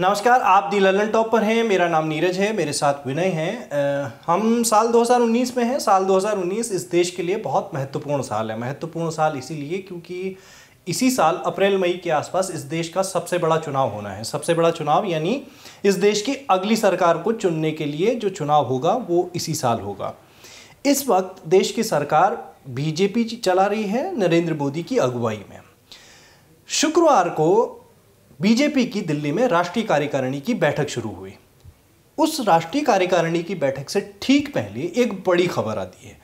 नमस्कार, आप दी ललन टॉप पर हैं। मेरा नाम नीरज है, मेरे साथ विनय हैं। हम साल 2019 में हैं। साल 2019 इस देश के लिए बहुत महत्वपूर्ण साल है। महत्वपूर्ण साल इसीलिए क्योंकि इसी साल अप्रैल मई के आसपास इस देश का सबसे बड़ा चुनाव होना है। सबसे बड़ा चुनाव यानी इस देश की अगली सरकार को चुनने के लिए जो चुनाव होगा वो इसी साल होगा। इस वक्त देश की सरकार बीजेपी चला रही है नरेंद्र मोदी की अगुवाई में। शुक्रवार को बीजेपी की दिल्ली में राष्ट्रीय कार्यकारिणी की बैठक शुरू हुई। उस राष्ट्रीय कार्यकारिणी की बैठक से ठीक पहले एक बड़ी खबर आती है।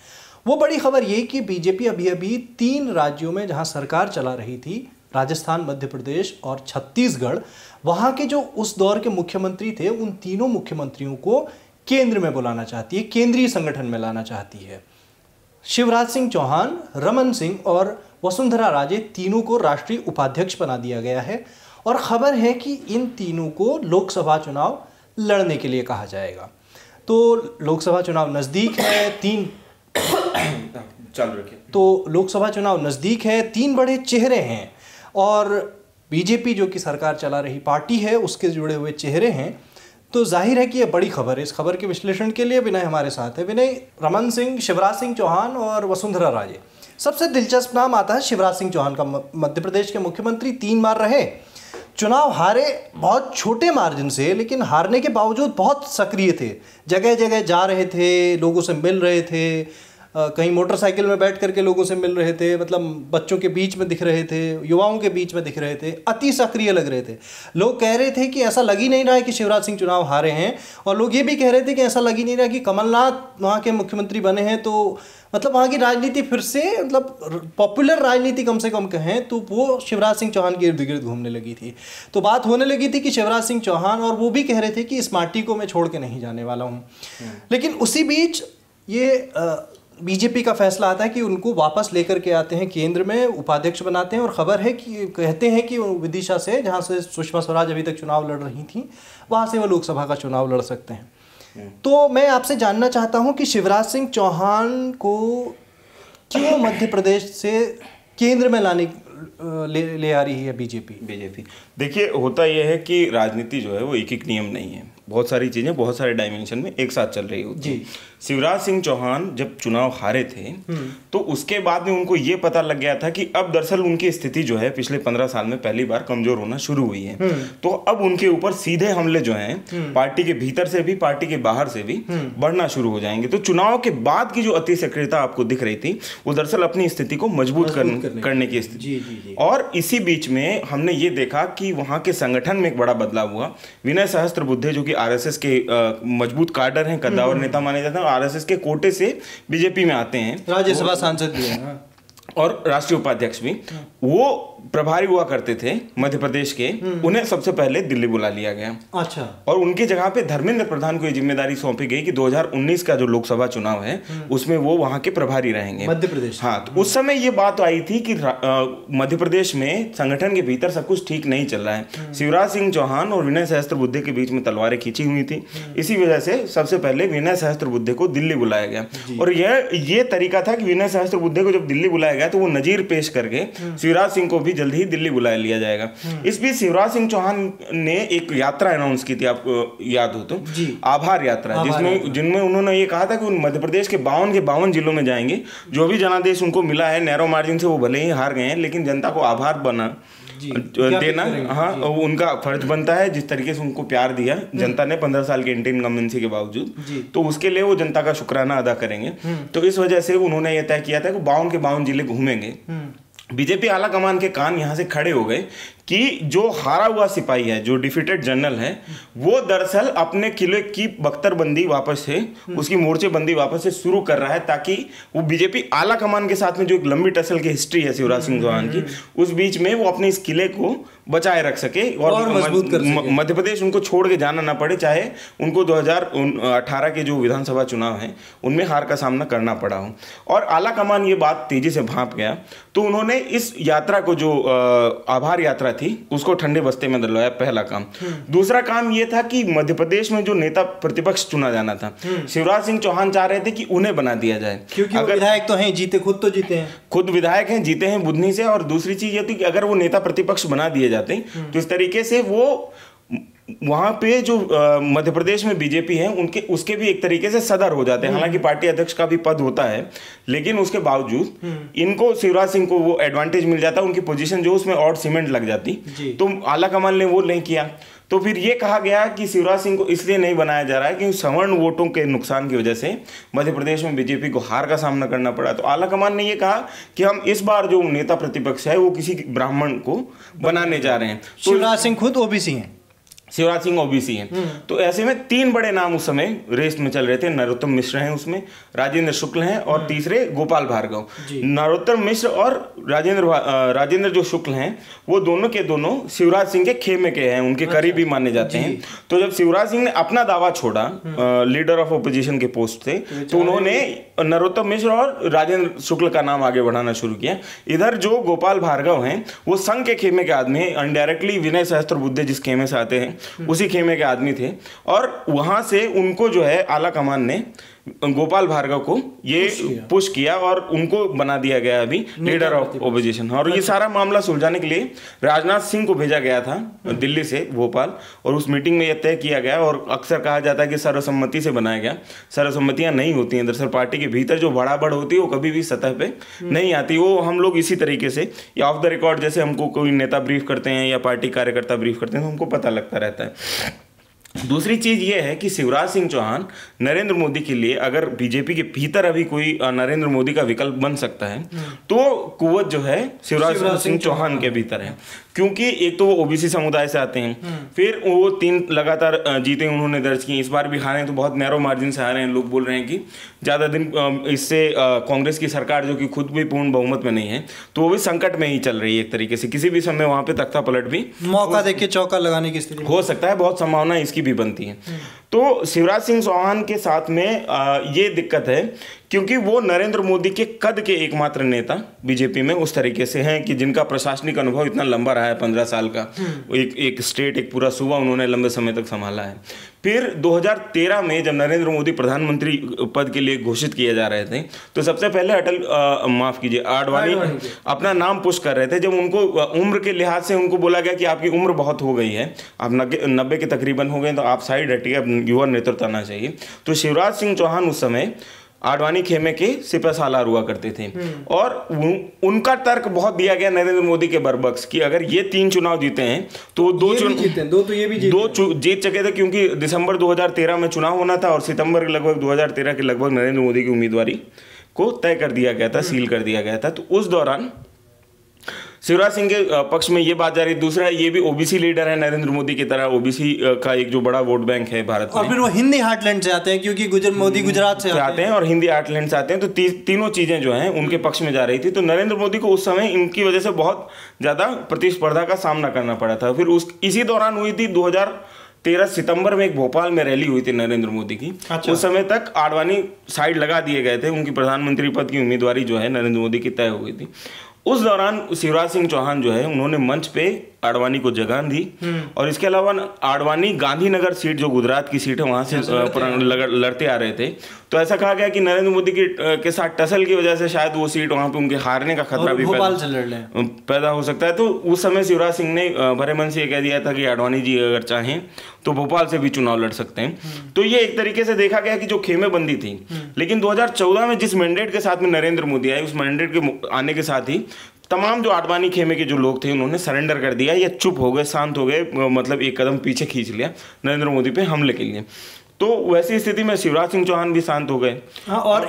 वो बड़ी खबर ये कि बीजेपी अभी 3 राज्यों में जहां सरकार चला रही थी, राजस्थान, मध्य प्रदेश और छत्तीसगढ़, वहां के जो उस दौर के मुख्यमंत्री थे उन तीनों मुख्यमंत्रियों को केंद्र में बुलाना चाहती है, केंद्रीय संगठन में लाना चाहती है। शिवराज सिंह चौहान, रमन सिंह और वसुंधरा राजे तीनों को राष्ट्रीय उपाध्यक्ष बना दिया गया है और ख़बर है कि इन तीनों को लोकसभा चुनाव लड़ने के लिए कहा जाएगा। तो लोकसभा चुनाव नज़दीक है, तीन बड़े चेहरे हैं और बीजेपी जो कि सरकार चला रही पार्टी है उसके जुड़े हुए चेहरे हैं। तो जाहिर है कि यह बड़ी खबर है। इस खबर के विश्लेषण के लिए विनय हमारे साथ है। विनय, रमन सिंह, शिवराज सिंह चौहान और वसुंधरा राजे, सबसे दिलचस्प नाम आता है शिवराज सिंह चौहान का। मध्य प्रदेश के मुख्यमंत्री 3 बार रहे, चुनाव हारे बहुत छोटे मार्जिन से, लेकिन हारने के बावजूद बहुत सक्रिय थे। जगह जगह जा रहे थे, लोगों से मिल रहे थे, कहीं मोटरसाइकिल में बैठ करके लोगों से मिल रहे थे, मतलब बच्चों के बीच में दिख रहे थे, युवाओं के बीच में दिख रहे थे, अति सक्रिय लग रहे थे। लोग कह रहे थे कि ऐसा लग ही नहीं रहा है कि शिवराज सिंह चुनाव हारे हैं और लोग ये भी कह रहे थे कि ऐसा लग ही नहीं रहा कि कमलनाथ वहाँ के मुख्यमंत्री बने हैं। तो मतलब वहाँ की राजनीति फिर से, मतलब पॉपुलर राजनीति कम से कम कहें तो, वो शिवराज सिंह चौहान के इर्द गिर्द घूमने लगी थी। तो बात होने लगी थी कि शिवराज सिंह चौहान, और वो भी कह रहे थे कि इस माटी को मैं छोड़ के नहीं जाने वाला हूँ। लेकिन उसी बीच ये बीजेपी का फैसला आता है कि उनको वापस लेकर के आते हैं केंद्र में, उपाध्यक्ष बनाते हैं। और ख़बर है कि कहते हैं कि विदिशा से, जहां से सुषमा स्वराज अभी तक चुनाव लड़ रही थी, वहां से वो लोकसभा का चुनाव लड़ सकते हैं। तो मैं आपसे जानना चाहता हूं कि शिवराज सिंह चौहान को क्यों मध्य प्रदेश से केंद्र में ले आ रही है बीजेपी? देखिए, होता यह है कि राजनीति जो है वो एक नियम नहीं है। बहुत सारी चीज़ें बहुत सारे डायमेंशन में एक साथ चल रही होती है। शिवराज सिंह चौहान जब चुनाव हारे थे तो उसके बाद में उनको ये पता लग गया था कि अब दरअसल उनकी स्थिति जो है पिछले 15 साल में पहली बार कमजोर होना शुरू हुई है। तो अब उनके ऊपर सीधे हमले जो हैं पार्टी के भीतर से भी पार्टी के बाहर से भी बढ़ना शुरू हो जाएंगे। तो चुनाव के बाद की जो अति सक्रियता आपको दिख रही थी वो दरअसल अपनी स्थिति को मजबूत करने की स्थिति। और इसी बीच में हमने ये देखा कि वहाँ के संगठन में एक बड़ा बदलाव हुआ। विनय सहस्त्रबुद्धे जो आरएसएस के मजबूत कार्डर हैं, कद्दावर नेता माने जाते हैं, आरएसएस के कोटे से बीजेपी में आते हैं, राज्यसभा सांसद भी हैं और राष्ट्रीय उपाध्यक्ष भी। वो प्रभारी हुआ करते थे मध्य प्रदेश के, उन्हें सबसे पहले दिल्ली बुला लिया गया। अच्छा। और उनकी जगह पे धर्मेंद्र प्रधान को ये जिम्मेदारी सौंपी गई कि 2019 का जो लोकसभा चुनाव है उसमें वो वहाँ के प्रभारी रहेंगे, मध्य प्रदेश। हाँ, तो उस समय ये बात आई थी कि मध्य प्रदेश में संगठन के भीतर सब कुछ ठीक नहीं चल रहा है। शिवराज सिंह चौहान और विनय सहस्त्रबुद्धे के बीच में तलवारें खींची हुई थी। इसी वजह से सबसे पहले विनय सहस्त्रबुद्धे को दिल्ली बुलाया गया। और यह तरीका था कि विनय सहस्त्रबुद्धे को जब दिल्ली बुलाया गया तो वो नजीर पेश करके शिवराज सिंह को भी जल्दी ही दिल्ली बुला लिया जाएगा। इस बीच शिवराज सिंह चौहान ने एक यात्रा अनाउंस की थी, आपको याद हो तो, आभार यात्रा, जिनमें उन्होंने ये कहा था कि मध्य प्रदेश के 52 जिलों में जाएंगे। जो भी जनादेश उनको मिला है, नैरो मार्जिन से वो भले ही हार गए हैं, लेकिन जनता को आभार देना हाँ उनका फर्ज बनता है। जिस तरीके से उनको प्यार दिया जनता ने 15 साल के इनकम्बेंसी के बावजूद, तो उसके लिए वो जनता का शुक्राना अदा करेंगे। तो इस वजह से उन्होंने ये तय किया था कि 52 के 52 जिले घूमेंगे। बीजेपी आला कमान के कान यहाँ से खड़े हो गए कि जो हारा हुआ सिपाही है, जो डिफीटेड जनरल है, वो दरअसल अपने किले की बख्तरबंदी वापस से, उसकी मोर्चेबंदी वापस से शुरू कर रहा है, ताकि वो बीजेपी आला कमान के साथ में जो एक लंबी टसल की हिस्ट्री है शिवराज सिंह चौहान की, उस बीच में वो अपने इस किले को बचाए रख सके और मजबूत कर सके। मध्य प्रदेश उनको छोड़ के जाना ना पड़े, चाहे उनको 2018 के जो विधानसभा चुनाव हैं उनमें हार का सामना करना पड़ा हो। और आला कमान ये बात तेजी से भांप गया तो उन्होंने इस यात्रा को, जो आभार यात्रा थी, उसको ठंडे बस्ते में डलवाया, पहला काम। दूसरा काम ये था कि मध्य प्रदेश में जो नेता प्रतिपक्ष चुना जाना था, शिवराज सिंह चौहान चाह रहे थे कि उन्हें बना दिया जाए क्योंकि अगर विधायक तो हैं, जीते खुद, तो जीते हैं, खुद विधायक हैं, जीते हैं बुधनी से। और दूसरी चीज ये थी कि अगर वो नेता प्रतिपक्ष बना दिए जाते तो इस तरीके से वो वहाँ पे जो मध्य प्रदेश में बीजेपी है उनके उसके भी एक तरीके से सदर हो जाते हैं। हालांकि पार्टी अध्यक्ष का भी पद होता है, लेकिन उसके बावजूद इनको शिवराज सिंह को वो एडवांटेज मिल जाता है, उनकी पोजीशन जो उसमें और सीमेंट लग जाती, तो आला कमान ने वो नहीं किया। तो फिर ये कहा गया कि शिवराज सिंह को इसलिए नहीं बनाया जा रहा है कि स्वर्ण वोटों के नुकसान की वजह से मध्य प्रदेश में बीजेपी को हार का सामना करना पड़ा। तो आला कमान ने ये कहा कि हम इस बार जो नेता प्रतिपक्ष है वो किसी ब्राह्मण को बनाने जा रहे हैं। शिवराज सिंह खुद ओबीसी हैं, शिवराज सिंह ओबीसी हैं, तो ऐसे में तीन बड़े नाम उस समय रेस में चल रहे थे। नरोत्तम मिश्र हैं उसमें, राजेंद्र शुक्ल हैं और तीसरे गोपाल भार्गव। नरोत्तम मिश्र और राजेंद्र जो शुक्ल हैं वो दोनों के दोनों शिवराज सिंह के खेमे के हैं, उनके करीबी माने जाते हैं। तो जब शिवराज सिंह ने अपना दावा छोड़ा लीडर ऑफ ओपोजिशन के पोस्ट से, तो उन्होंने नरोत्तम मिश्र और राजेंद्र शुक्ल का नाम आगे बढ़ाना शुरू किया। इधर जो गोपाल भार्गव हैं वो संघ के खेमे के आदमी हैं, अनडायरेक्टली विनय सहस्त्रबुद्धे जिस खेमे से आते हैं उसी खेमे के आदमी थे, और वहां से उनको जो है आला कमान ने गोपाल भार्गव को ये पुश किया और उनको बना दिया गया अभी लीडर ऑफ ओपोजिशन। और ये सारा मामला सुलझाने के लिए राजनाथ सिंह को भेजा गया था दिल्ली से भोपाल, और उस मीटिंग में यह तय किया गया, और अक्सर कहा जाता है कि सर्वसम्मति से बनाया गया। सर्वसम्मतियां नहीं होती हैं दरअसल, पार्टी के भीतर जो बड़ाबड़ होती है वो कभी भी सतह पे नहीं आती। वो हम लोग इसी तरीके से या ऑफ द रिकॉर्ड, जैसे हमको कोई नेता ब्रीफ करते हैं या पार्टी कार्यकर्ता ब्रीफ करते हैं, तो हमको पता लगता रहता है। दूसरी चीज़ ये है कि शिवराज सिंह चौहान नरेंद्र मोदी के लिए, अगर बीजेपी के भीतर अभी कोई नरेंद्र मोदी का विकल्प बन सकता है, तो कुवत जो है शिवराज सिंह चौहान के भीतर है, क्योंकि एक तो वो ओबीसी समुदाय से आते हैं, फिर वो तीन लगातार जीतें उन्होंने दर्ज की, इस बार भी हारे हैं तो बहुत नैरो मार्जिन से हारे हैं। लोग बोल रहे हैं कि ज़्यादा दिन इससे कांग्रेस की सरकार, जो कि खुद भी पूर्ण बहुमत में नहीं है, तो वो भी संकट में ही चल रही है एक तरीके से। किसी भी समय वहाँ पे तख्ता पलट भी, मौका देखिए चौका लगाने की स्थिति हो सकता है, बहुत संभावना इसकी भी बनती है। तो शिवराज सिंह चौहान के साथ में ये दिक्कत है, क्योंकि वो नरेंद्र मोदी के कद के एकमात्र नेता बीजेपी में उस तरीके से हैं कि जिनका प्रशासनिक अनुभव इतना लंबा रहा है, 15 साल का, एक स्टेट, एक पूरा सूबा उन्होंने लंबे समय तक संभाला है। फिर 2013 में जब नरेंद्र मोदी प्रधानमंत्री पद के लिए घोषित किए जा रहे थे, तो सबसे पहले आडवाणी अपना नाम पुश कर रहे थे। जब उनको उम्र के लिहाज से उनको बोला गया कि आपकी उम्र बहुत हो गई है, आप 90 के तकरीबन हो गए, तो आप साइड हटिए, अब युवा नेतृत्व आना चाहिए। तो शिवराज सिंह चौहान उस समय आडवाणी खेमे के सिपह सालार हुआ करते थे, और उनका तर्क बहुत दिया गया नरेंद्र मोदी के बरबक्स कि अगर ये 3 चुनाव जीते हैं तो दो जीत चुके थे, क्योंकि दिसंबर 2013 में चुनाव होना था और सितंबर लगभग 2013 के लगभग नरेंद्र मोदी की उम्मीदवारी को तय कर दिया गया था, सील कर दिया गया था। तो उस दौरान शिवराज सिंह के पक्ष में ये बात जा रही। दूसरा, ये भी ओबीसी लीडर है नरेंद्र मोदी की तरह, ओबीसी का एक जो बड़ा वोट बैंक है भारत में, और फिर वो हिंदी हार्टलैंड से आते हैं, क्योंकि मोदी गुजरात से आते हैं और हिंदी हार्टलैंड से आते हैं। तो तीनों चीजें जो हैं उनके पक्ष में जा रही थी। तो नरेंद्र मोदी को उस समय इनकी वजह से बहुत ज्यादा प्रतिस्पर्धा का सामना करना पड़ा था। फिर इसी दौरान हुई थी 2013 सितंबर में एक भोपाल में रैली हुई थी नरेंद्र मोदी की। उस समय तक आडवाणी साइड लगा दिए गए थे, उनकी प्रधानमंत्री पद की उम्मीदवारी जो है नरेंद्र मोदी की तय हुई थी। उस दौरान शिवराज सिंह चौहान जो है उन्होंने मंच पे आडवाणी को जगह दी, और इसके अलावा आडवाणी गांधीनगर सीट जो गुजरात की सीट है वहां से लड़ते आ रहे थे। तो ऐसा कहा गया कि नरेंद्र मोदी के साथ टसल की वजह से शायद वो सीट वहां पे उनके हारने का खतरा भी पैदा हो सकता है। तो उस समय शिवराज सिंह ने भरे मन से ये कह दिया था कि आडवाणी जी अगर चाहें तो भोपाल से भी चुनाव लड़ सकते हैं। तो ये एक तरीके से देखा गया कि जो खेमेबंदी थी, लेकिन 2014 में जिस मैंडेट के साथ में नरेंद्र मोदी आए, उस मैंडेट के आने के साथ ही तमाम जो आडवाणी खेमे के जो लोग थे उन्होंने सरेंडर कर दिया या चुप हो गए, शांत हो गए, मतलब एक कदम पीछे खींच लिया नरेंद्र मोदी पे हमले के लिए। तो वैसी स्थिति में शिवराज सिंह चौहान भी शांत हो गए। हाँ, और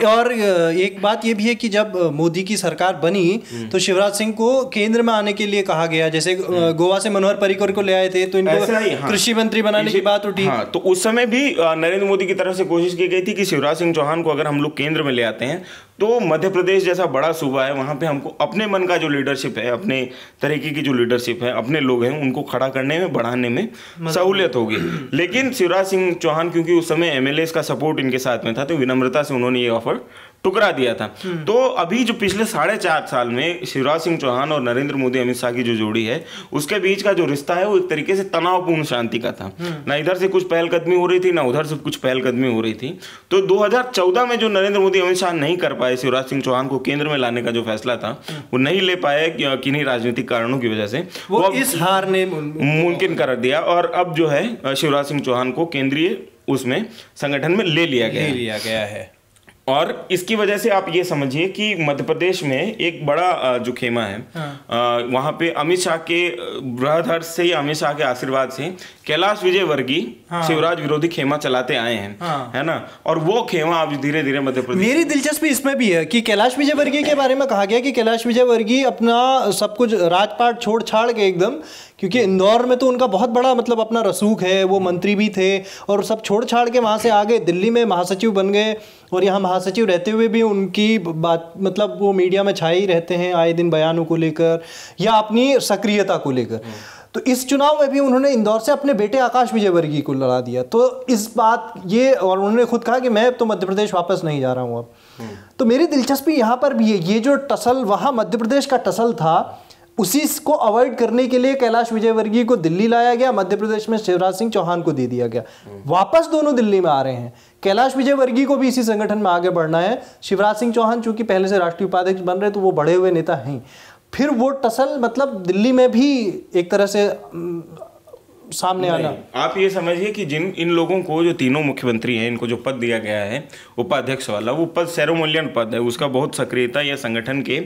एक बात ये भी है कि जब मोदी की सरकार बनी तो शिवराज सिंह को केंद्र में आने के लिए कहा गया, जैसे गोवा से मनोहर पर्रिकर को ले आए थे, तो इनको कृषि मंत्री बनाने की बात उठी। हाँ, तो उस समय भी नरेंद्र मोदी की तरफ से कोशिश की गई थी कि शिवराज सिंह चौहान को अगर हम लोग केंद्र में ले आते हैं तो मध्य प्रदेश जैसा बड़ा सूबा है, वहाँ पे हमको अपने मन का जो लीडरशिप है, अपने तरीके की जो लीडरशिप है, अपने लोग हैं उनको खड़ा करने में, बढ़ाने में सहूलियत होगी। लेकिन शिवराज सिंह चौहान, क्योंकि उस समय एमएलए का सपोर्ट इनके साथ में था, तो विनम्रता से उन्होंने ये ऑफर टुकरा दिया था। तो अभी जो पिछले 4.5 साल में शिवराज सिंह चौहान और नरेंद्र मोदी अमित शाह की जो जोड़ी है उसके बीच का जो रिश्ता है वो एक तरीके से तनावपूर्ण शांति का था, ना इधर से कुछ पहलकदमी हो रही थी ना उधर से कुछ पहलकदमी हो रही थी। तो 2014 में जो नरेंद्र मोदी अमित शाह नहीं कर पाए, शिवराज सिंह चौहान को केंद्र में लाने का जो फैसला था वो नहीं ले पाए किन्हीं राजनीतिक कारणों की वजह से, वो इस हार ने मुमकिन कर दिया। और अब जो है शिवराज सिंह चौहान को केंद्रीय उसमें संगठन में ले लिया गया है। और इसकी वजह से आप ये समझिए कि मध्य प्रदेश में एक बड़ा जो खेमा है, हाँ। वहाँ पे अमित शाह के बृहदहर्ष से या अमित शाह के आशीर्वाद से कैलाश विजयवर्गीय, हाँ। शिवराज विरोधी खेमा चलाते आए हैं, हाँ। है ना। और वो खेमा अब धीरे धीरे मध्य प्रदेश। मेरी दिलचस्पी इसमें भी है कि कैलाश विजयवर्गीय के बारे में कहा गया कि कैलाश विजयवर्गीय अपना सब कुछ राजपाट छोड़ छाड़ के एकदम, क्योंकि इंदौर में तो उनका बहुत बड़ा मतलब अपना रसूख है, वो मंत्री भी थे और सब छोड़ छाड़ के वहाँ से आ गए, दिल्ली में महासचिव बन गए और यहाँ महासचिव रहते हुए भी उनकी बात मतलब वो मीडिया में छाए ही रहते हैं आए दिन बयानों को लेकर या अपनी सक्रियता को लेकर। तो इस चुनाव में भी उन्होंने इंदौर से अपने बेटे आकाश विजयवर्गीय को लड़ा दिया। तो इस बात ये, और उन्होंने खुद कहा कि मैं तो मध्य प्रदेश वापस नहीं जा रहा हूँ अब। तो मेरी दिलचस्पी यहाँ पर भी है, ये जो टसल वहाँ मध्य प्रदेश का टसल था उसी को अवॉइड करने के लिए कैलाश विजयवर्गीय को दिल्ली लाया गया, मध्य प्रदेश में शिवराज सिंह चौहान को दे दिया गया। वापस दोनों दिल्ली में आ रहे हैं, कैलाश विजयवर्गीय को भी इसी संगठन में आगे बढ़ना है। शिवराज सिंह चौहान चूंकि पहले से राष्ट्रीय उपाध्यक्ष बन रहे तो वो बढ़े हुए नेता हैं। फिर वो टसल मतलब दिल्ली में भी एक तरह से सामने आना। आप ये समझिए कि जिन इन लोगों को, जो तीनों मुख्यमंत्री हैं, इनको जो पद दिया गया है उपाध्यक्ष वाला, वो पद सेरेमोनियल पद है, उसका बहुत सक्रियता या संगठन के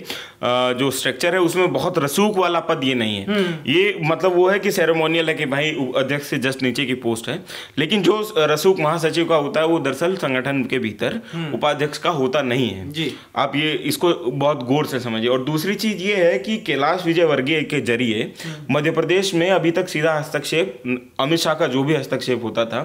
जो स्ट्रक्चर है उसमें बहुत रसूख वाला पद ये नहीं है। ये मतलब वो है कि सेरेमोनियल है कि भाई अध्यक्ष से जस्ट नीचे की पोस्ट है, लेकिन जो रसूख महासचिव का होता है वो दरअसल संगठन के भीतर उपाध्यक्ष का होता नहीं है। आप ये इसको बहुत गौर से समझिए। और दूसरी चीज ये है कि कैलाश विजयवर्गीय के जरिए मध्य प्रदेश में अभी तक सीधा हस्तक्षेप, अमित शाह का जो भी हस्तक्षेप होता था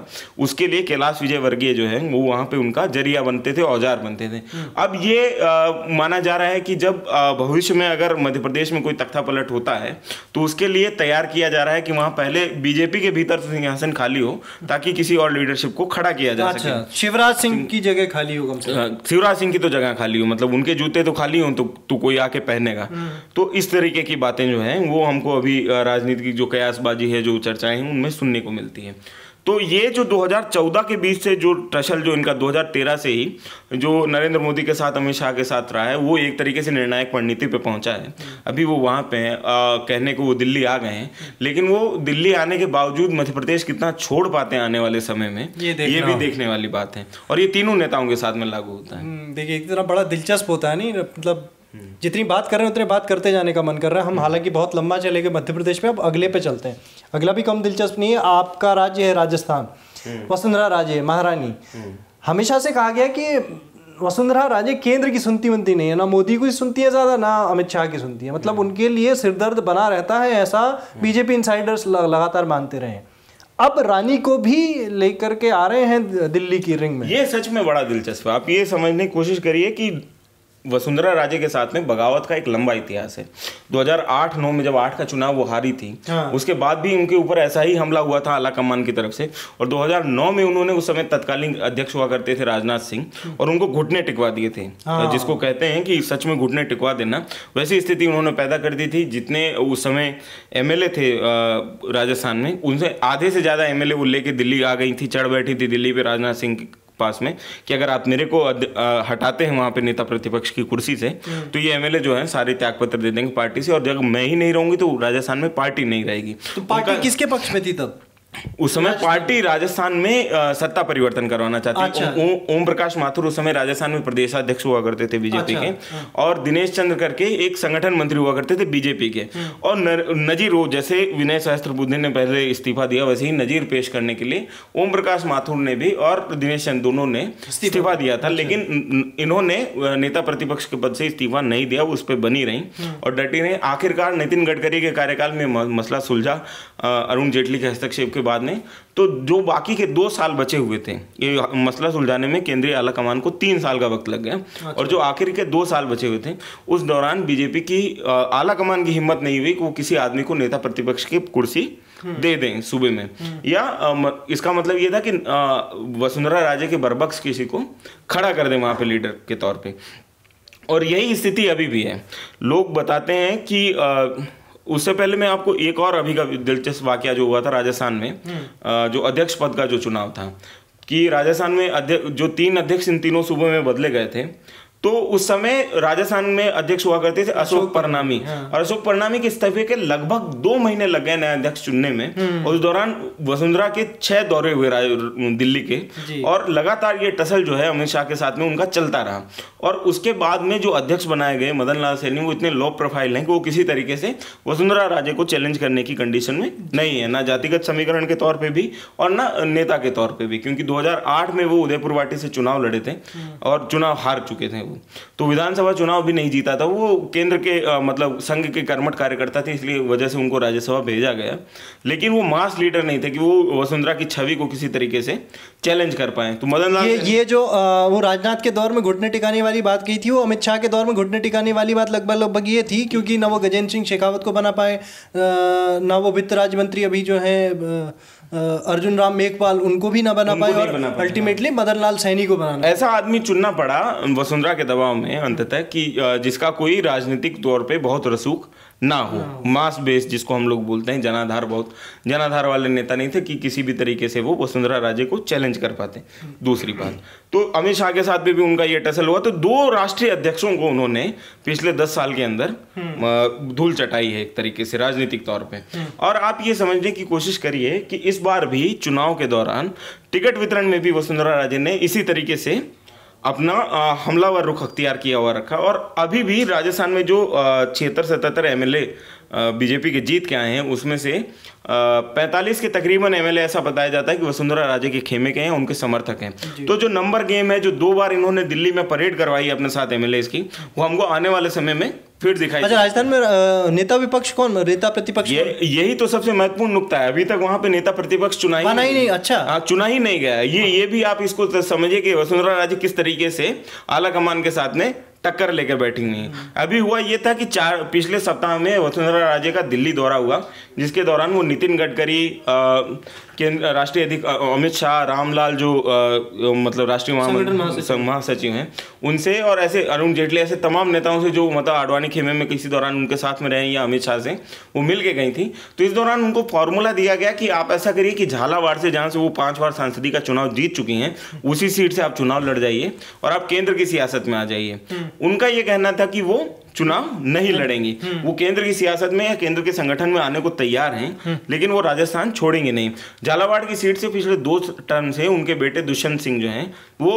उसके लिए कैलाश विजयवर्गीय जो है वो वहां पे उनका जरिया बनते थे, औजार बनते थे। अब ये माना जा रहा है कि जब भविष्य में अगर मध्य प्रदेश में कोई तख्तापलट होता है तो उसके लिए तैयार किया जा रहा है कि वहां पहले बीजेपी के भीतर सिंहासन खाली हो ताकि किसी और लीडरशिप को खड़ा किया जा सके। शिवराज सिंह की जगह खाली हो, कम से कम शिवराज सिंह की तो जगह खाली हो, मतलब उनके जूते तो खाली हो तो कोई आके पहनेगा। तो इस तरीके की बातें जो है वो हमको अभी राजनीति की जो कयासबाजी है, जो चर्चा उनमें सुनने को मिलती है। तो ये जो 2014 के बीच से जो टसल जो इनका 2013 से ही जो नरेंद्र मोदी के साथ अमित शाह के साथ रहा है वो एक तरीके से निर्णायक परिणति पे पहुंचा है। अभी वो वहाँ पे कहने को वो दिल्ली आ गए हैं, लेकिन वो दिल्ली आने के बावजूद मध्य प्रदेश कितना छोड़ पाते हैं आने वाले समय में ये भी देखने वाली बात है। और ये तीनों नेताओं के साथ में लागू होता है। देखिए एक तरह बड़ा दिलचस्प होता है, नहीं मतलब जितनी बात कर रहे हैं उतनी बात करते जाने का मन कर रहा है। हम हालांकि बहुत लंबा चले गए मध्य प्रदेश में, अब अगले पे चलते हैं। अगला भी कम दिलचस्प नहीं है, आपका राज्य है राजस्थान, वसुंधरा राजे महारानी। हमेशा से कहा गया कि वसुंधरा राजे केंद्र की सुनती बनती नहीं है, ना मोदी को सुनती है ज़्यादा ना अमित शाह की सुनती है, मतलब उनके लिए सिरदर्द बना रहता है, ऐसा बीजेपी इनसाइडर्स लगातार मानते रहे। अब रानी को भी लेकर के आ रहे हैं दिल्ली की रिंग में। ये सच में बड़ा दिलचस्प है। आप ये समझने की कोशिश करिए कि वसुंधरा राजे के साथ में बगावत का एक लंबा इतिहास है। 2008-09 में जब 8 का चुनाव वो हारी थी, हाँ। उसके बाद भी उनके ऊपर ऐसा ही हमला हुआ था आला कमान की तरफ से। और 2009 में उन्होंने, उस समय तत्कालीन अध्यक्ष हुआ करते थे राजनाथ सिंह, और उनको घुटने टिकवा दिए थे, हाँ। जिसको कहते हैं कि सच में घुटने टिकवा देना, वैसी स्थिति उन्होंने पैदा कर दी थी। जितने उस समय MLA थे राजस्थान में, उनसे आधे से ज़्यादा MLA वो लेके दिल्ली आ गई थी, चढ़ बैठी थी दिल्ली पर राजनाथ सिंह पास में कि अगर आप मेरे को हटाते हैं वहाँ पे नेता प्रतिपक्ष की कुर्सी से तो ये MLA जो है सारे त्यागपत्र दे देंगे पार्टी से, और जब मैं ही नहीं रहूंगी तो राजस्थान में पार्टी नहीं रहेगी। तो पार्टी किसके पक्ष में थी तब? उस समय पार्टी राजस्थान में सत्ता परिवर्तन करवाना चाहती है। ओम प्रकाश माथुर उस समय राजस्थान में प्रदेशाध्यक्ष हुआ करते थे बीजेपी के, और दिनेश चंद्र करके एक संगठन मंत्री हुआ करते थे बीजेपी के। और नजीर, जैसे विनय सहस्त्रबुद्धे ने पहले इस्तीफा दिया, वैसे ही नजीर पेश करने के लिए ओम प्रकाश माथुर ने भी और दिनेश चंद्र दोनों ने इस्तीफा दिया था, लेकिन इन्होंने नेता प्रतिपक्ष के पद से इस्तीफा नहीं दिया, उस पर बनी रही और डटी रही। आखिरकार नितिन गडकरी के कार्यकाल में मसला सुलझा अरुण जेटली के हस्तक्षेप के बाद में। तो जो बाकी के 2 साल बचे हुए थे, ये मसला सुलझाने में केंद्रीय आला कमान को 3 साल का वक्त लग गया, अच्छा। और जो आखिर के 2 साल बचे हुए थे उस दौरान बीजेपी की आला कमान की हिम्मत नहीं हुई कि वो किसी आदमी को नेता प्रतिपक्ष की कुर्सी दे दें सूबे में, या इसका मतलब ये था कि वसुंधरा राजे के बरबक्स किसी को खड़ा कर दें वहाँ पे लीडर के तौर पे। और यही स्थिति अभी भी है। लोग बताते हैं कि उससे पहले मैं आपको एक और अभी का दिलचस्प वाकया जो हुआ था राजस्थान में, जो अध्यक्ष पद का जो चुनाव था, कि राजस्थान में जो तीन अध्यक्ष इन तीनों सूबों में बदले गए थे, तो उस समय राजस्थान में अध्यक्ष हुआ करते थे अशोक परनामी। और अशोक परनामी के इस्तीफे के लगभग 2 महीने लग गए नया अध्यक्ष चुनने में। और उस दौरान वसुंधरा के 6 दौरे हुए दिल्ली के, और लगातार ये टसल जो है अमित शाह के साथ में उनका चलता रहा। और उसके बाद में जो अध्यक्ष बनाए गए मदन लाल सैनी, वो इतने लो प्रोफाइल हैं कि वो किसी तरीके से वसुंधरा राजे को चैलेंज करने की कंडीशन में नहीं है, ना जातिगत समीकरण के तौर पर भी और ना नेता के तौर पर भी, क्योंकि 2008 में वो उदयपुर वाटी से चुनाव लड़े थे और चुनाव हार चुके थे। तो विधानसभा चुनाव भी नहीं जीता था। वो केंद्र के मतलब संघ के कर्मठ कार्यकर्ता थे, इसलिए वजह से उनको राज्यसभा भेजा गया, लेकिन वो मास लीडर नहीं थे कि वो वसुंधरा की छवि को किसी तरीके से चैलेंज कर पाए। तो मदन लाल ये जो वो राजनाथ के दौर में घुटने टिकाने वाली बात की थी, वो अमित शाह के दौर में घुटने टिकाने वाली बात लगभग ये थी, क्योंकि ना वो गजेंद्र सिंह शेखावत को बना पाए, ना वो वित्त राज्य मंत्री अभी जो है अर्जुन राम मेघपाल, उनको भी ना बना पाए, और अल्टीमेटली मदन लाल सैनी को बनाना, ऐसा आदमी चुनना पड़ा वसुंधरा के दबाव में अंततः, कि जिसका कोई राजनीतिक तौर पे बहुत रसूख ना हो, मास बेस जिसको हम लोग बोलते हैं, जनाधार, बहुत जनाधार वाले नेता नहीं थे कि किसी भी तरीके से वो वसुंधरा राजे को चैलेंज कर पाते। दूसरी बात, तो अमित शाह के साथ भी उनका ये टसल हुआ। तो 2 राष्ट्रीय अध्यक्षों को उन्होंने पिछले 10 साल के अंदर धूल चटाई है एक तरीके से राजनीतिक तौर पे। और आप ये समझने की कोशिश करिए कि इस बार भी चुनाव के दौरान टिकट वितरण में भी वसुंधरा राजे ने इसी तरीके से अपना हमलावर रुख अख्तियार किया हुआ रखा। और अभी भी राजस्थान में जो 76-77 एमएलए बीजेपी के जीत के आए हैं, उसमें से 45 के तकरीबन एमएलए ऐसा बताया जाता है कि वसुंधरा राजे के खेमे के हैं, उनके समर्थक हैं। तो जो नंबर गेम है, जो 2 बार इन्होंने दिल्ली में परेड करवाई अपने साथ एमएलए की, वो हमको आने वाले समय में फिर दिखाई। अच्छा, राजस्थान में नेता विपक्ष कौन, नेता प्रतिपक्ष? यही तो सबसे महत्वपूर्ण नुक्ता है। अभी तक वहां पे नेता प्रतिपक्ष चुना ही नहीं। अच्छा, चुना ही नहीं गया। ये भी आप इसको समझिए कि वसुंधरा राजे किस तरीके से आला कमान के साथ में टक्कर लेकर बैठी हुई है। अभी हुआ ये था कि पिछले सप्ताह में वसुंधरा राजे का दिल्ली दौरा हुआ, जिसके दौरान वो नितिन गडकरी, राष्ट्रीय अध्यक्ष अमित शाह, रामलाल जो मतलब राष्ट्रीय महासचिव हैं उनसे, और ऐसे अरुण जेटली, ऐसे तमाम नेताओं से जो मतलब आडवाणी खेमे में किसी दौरान उनके साथ में रहे, या अमित शाह से वो मिल के गई थी। तो इस दौरान उनको फॉर्मूला दिया गया कि आप ऐसा करिए कि झालावाड़ से, जहाँ से वो 5 बार सांसदीय का चुनाव जीत चुकी हैं, उसी सीट से आप चुनाव लड़ जाइए और आप केंद्र की सियासत में आ जाइए। उनका ये कहना था कि वो चुनाव नहीं लड़ेंगी, वो केंद्र की सियासत में या केंद्र के संगठन में आने को तैयार हैं, लेकिन वो राजस्थान छोड़ेंगे नहीं। झालावाड़ की सीट से पिछले 2 टर्म से उनके बेटे दुष्यंत सिंह जो हैं वो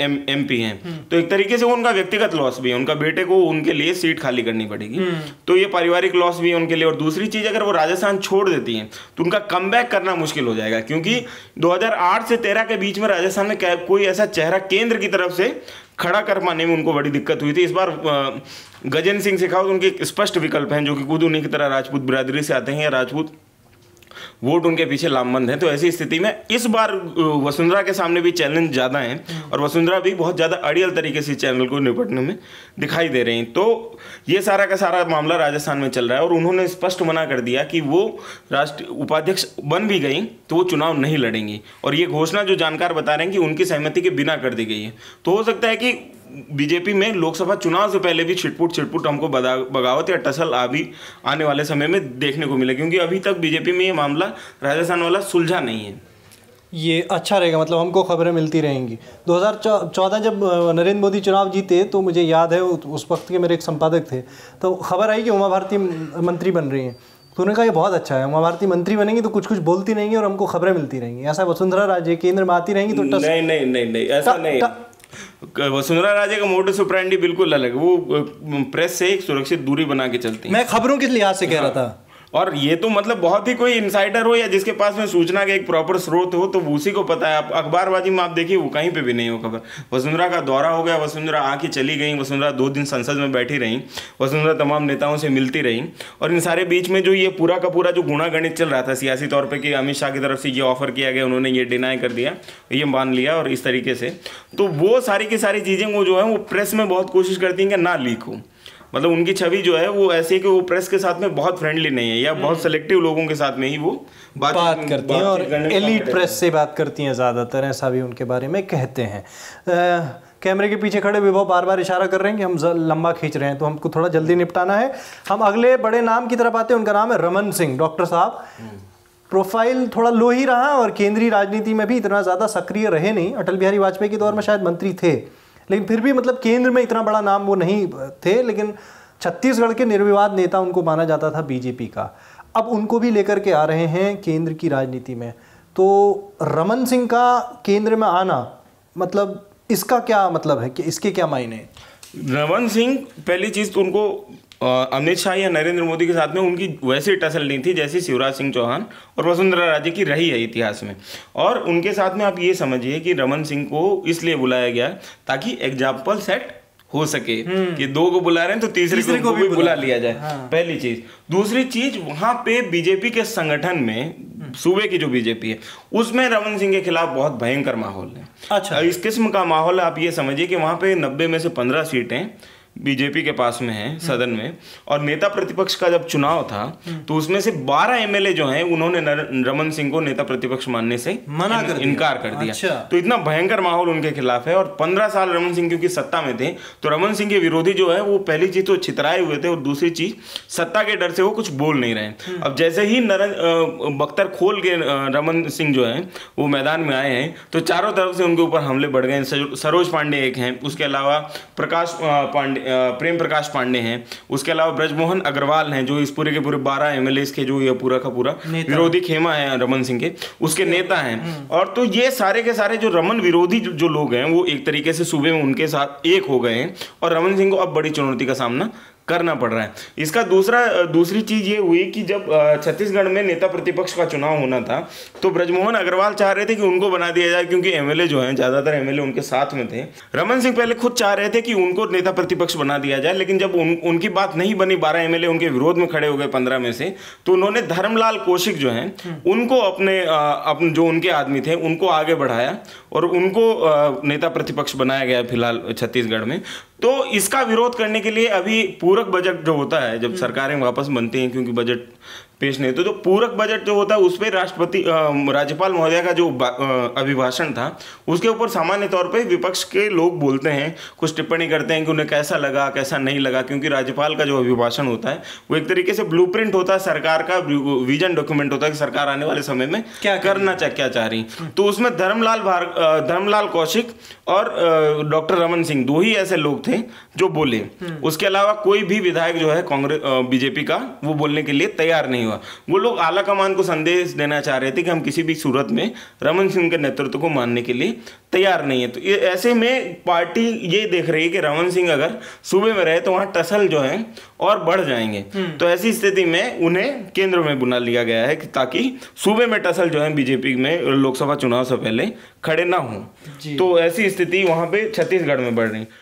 एमपी हैं। तो एक तरीके से वो उनका व्यक्तिगत लॉस भी है, उनका बेटे को उनके लिए सीट खाली करनी पड़ेगी, तो ये पारिवारिक लॉस भी है उनके लिए। और दूसरी चीज, अगर वो राजस्थान छोड़ देती हैं तो उनका कमबैक करना मुश्किल हो जाएगा, क्योंकि 2008 से 13 के बीच में राजस्थान में कोई ऐसा चेहरा केंद्र की तरफ से खड़ा कर पाने में उनको बड़ी दिक्कत हुई थी। इस बार गजेंद्र सिंह शेखावत उनके स्पष्ट विकल्प हैं, जो कि खुद उन्हीं की तरह राजपूत बिरादरी से आते हैं, या राजपूत वोट उनके पीछे लामबंद है। तो ऐसी स्थिति में इस बार वसुंधरा के सामने भी चैलेंज ज़्यादा हैं, और वसुंधरा भी बहुत ज़्यादा अड़ियल तरीके से चैनल को निपटने में दिखाई दे रही हैं। तो ये सारा का सारा मामला राजस्थान में चल रहा है, और उन्होंने स्पष्ट मना कर दिया कि वो राष्ट्रीय उपाध्यक्ष बन भी गई तो वो चुनाव नहीं लड़ेंगी। और ये घोषणा जो जानकार बता रहे हैं कि उनकी सहमति के बिना कर दी गई है। तो हो सकता है कि बीजेपी में लोकसभा चुनाव से पहले भी छिटपुट हमको बगावत या टसल आने वाले समय में देखने को मिले, क्योंकि अभी तक बीजेपी में ये मामला राजस्थान वाला सुलझा नहीं है। ये अच्छा रहेगा, मतलब हमको खबरें मिलती रहेंगी। 2014 जब नरेंद्र मोदी चुनाव जीते, तो मुझे याद है उस वक्त के मेरे एक संपादक थे, तो खबर आई कि उमा भारती मंत्री बन रही हैं। तो उन्होंने कहा ये बहुत अच्छा है, उमा भारती मंत्री बनेंगी तो कुछ बोलती रहेंगी और हमको खबरें मिलती रहेंगी। ऐसा वसुंधरा राजे केंद्र में आती रहेंगी तो नहीं, ऐसा नहीं। वसुंधरा राजे का मोटो सुप्रांडी बिल्कुल अलग, वो प्रेस से एक सुरक्षित दूरी बना के चलती है। मैं खबरों के लिहाज से कह रहा था, और ये तो मतलब बहुत ही कोई इनसाइडर हो या जिसके पास में सूचना का एक प्रॉपर स्रोत हो तो उसी को पता है। आप अखबारबाजी में आप देखिए, वो कहीं पे भी नहीं हो खबर। वसुंधरा का दौरा हो गया, वसुंधरा आके चली गई, वसुंधरा 2 दिन संसद में बैठी रहीं, वसुंधरा तमाम नेताओं से मिलती रहीं, और इन सारे बीच में जो ये पूरा का पूरा जो गुणागणित चल रहा था सियासी तौर पर कि अमित शाह की तरफ से ये ऑफर किया गया, उन्होंने ये डिनाई कर दिया, ये मान लिया, और इस तरीके से तो वो सारी की सारी चीज़ें वो जो है वो प्रेस में बहुत कोशिश करती हैं कि ना लीक हो। मतलब उनकी छवि जो है वो ऐसी है कि वो प्रेस के साथ में बहुत फ्रेंडली नहीं है, या बहुत सेलेक्टिव लोगों के साथ में ही वो बात करती हैं और एलीट प्रेस से बात करती हैं ज़्यादातर, ऐसा भी उनके बारे में कहते हैं। कैमरे के पीछे खड़े विभव बार बार इशारा कर रहे हैं कि हम लंबा खींच रहे हैं, तो हमको थोड़ा जल्दी निपटाना है। हम अगले बड़े नाम की तरफ आते हैं, उनका नाम है रमन सिंह। डॉक्टर साहब, प्रोफाइल थोड़ा लो ही रहा और केंद्रीय राजनीति में भी इतना ज़्यादा सक्रिय रहे नहीं। अटल बिहारी वाजपेयी के दौर में शायद मंत्री थे, लेकिन फिर भी मतलब केंद्र में इतना बड़ा नाम वो नहीं थे, लेकिन छत्तीसगढ़ के निर्विवाद नेता उनको माना जाता था बीजेपी का। अब उनको भी लेकर के आ रहे हैं केंद्र की राजनीति में, तो रमन सिंह का केंद्र में आना मतलब इसका क्या मतलब है, कि इसके क्या मायने हैं? रमन सिंह, पहली चीज़ तो उनको अमित शाह या नरेंद्र मोदी के साथ में उनकी वैसी टसल नहीं थी जैसी शिवराज सिंह चौहान और वसुंधरा राजे की रही है इतिहास में। और उनके साथ में आप ये समझिए कि रमन सिंह को इसलिए बुलाया गया ताकि एग्जाम्पल सेट हो सके कि दो को बुला रहे हैं तो तीसरे को भी बुला लिया जाए। हाँ। पहली चीज। दूसरी चीज, वहां पे बीजेपी के संगठन में, सूबे की जो बीजेपी है उसमें रमन सिंह के खिलाफ बहुत भयंकर माहौल है। अच्छा। इस किस्म का माहौल आप ये समझिए कि वहां पे 90 में से 15 सीटें बीजेपी के पास में है सदन में, और नेता प्रतिपक्ष का जब चुनाव था तो उसमें से 12 एमएलए जो हैं उन्होंने रमन सिंह को नेता प्रतिपक्ष मानने से इनकार कर दिया। अच्छा। तो इतना भयंकर माहौल उनके खिलाफ है। और 15 साल रमन सिंह क्योंकि सत्ता में थे, तो रमन सिंह के विरोधी जो है वो पहली चीज तो छितराए हुए थे, और दूसरी चीज सत्ता के डर से वो कुछ बोल नहीं रहे। अब जैसे ही बख्तर खोल के रमन सिंह जो है वो मैदान में आए हैं तो चारों तरफ से उनके ऊपर हमले बढ़ गए। सरोज पांडे एक हैं, उसके अलावा प्रकाश पांडे, प्रेम प्रकाश पांडे हैं, उसके अलावा ब्रजमोहन अग्रवाल हैं, जो इस पूरे के पूरे 12 एमएलए के जो ये पूरा का पूरा विरोधी खेमा है रमन सिंह के, उसके नेता हैं। और तो ये सारे के सारे जो रमन विरोधी जो लोग हैं वो एक तरीके से सूबे में उनके साथ एक हो गए हैं, और रमन सिंह को अब बड़ी चुनौती का सामना करना पड़ रहा है। इसका दूसरी चीज ये हुई कि जब छत्तीसगढ़ में नेता प्रतिपक्ष का चुनाव होना था तो ब्रजमोहन अग्रवाल चाह रहे थे कि उनको बना दिया जाए, क्योंकि एमएलए जो हैं ज्यादातर एमएलए उनके साथ में थे। रमन सिंह पहले खुद चाह रहे थे कि उनको नेता प्रतिपक्ष बना दिया जाए, लेकिन जब उनकी बात नहीं बनी, 12 एमएलए उनके विरोध में खड़े हो गए 15 में से, तो उन्होंने धर्मलाल कौशिक जो है उनको अपने जो उनके आदमी थे उनको आगे बढ़ाया और उनको नेता प्रतिपक्ष बनाया गया फिलहाल छत्तीसगढ़ में। तो इसका विरोध करने के लिए अभी पूरक बजट जो होता है, जब सरकारें वापस बनती हैं क्योंकि बजट पेश नहीं, तो पूरक बजट जो होता है उस पर राष्ट्रपति राज्यपाल महोदय का जो अभिभाषण था उसके ऊपर सामान्य तौर पे विपक्ष के लोग बोलते हैं, कुछ टिप्पणी करते हैं कि उन्हें कैसा लगा कैसा नहीं लगा, क्योंकि राज्यपाल का जो अभिभाषण होता है वो एक तरीके से ब्लूप्रिंट होता है, सरकार का विजन डॉक्यूमेंट होता है कि सरकार आने वाले समय में क्या करना चाह क्या चाह रही। तो उसमें धर्मलाल कौशिक और डॉक्टर रमन सिंह दो ही ऐसे लोग थे जो बोले, उसके अलावा कोई भी विधायक जो है कांग्रेस बीजेपी का वो बोलने के लिए तैयार नहीं। वो लोग आला कमान को संदेश देना चाह रहे थे कि हम किसी भी सूरत में रमन सिंह के नेतृत्व को मानने के लिए तैयार नहीं है। तो ऐसे में पार्टी ये देख रही है कि रमन सिंह अगर सूबे में रहे तो वहां टसल जो है और बढ़ जाएंगे, तो ऐसी स्थिति में उन्हें केंद्र में बुला लिया गया है ताकि सूबे में टसल जो है बीजेपी में लोकसभा चुनाव से पहले खड़े ना हो। तो ऐसी स्थिति वहां पर छत्तीसगढ़ में बढ़ रही है।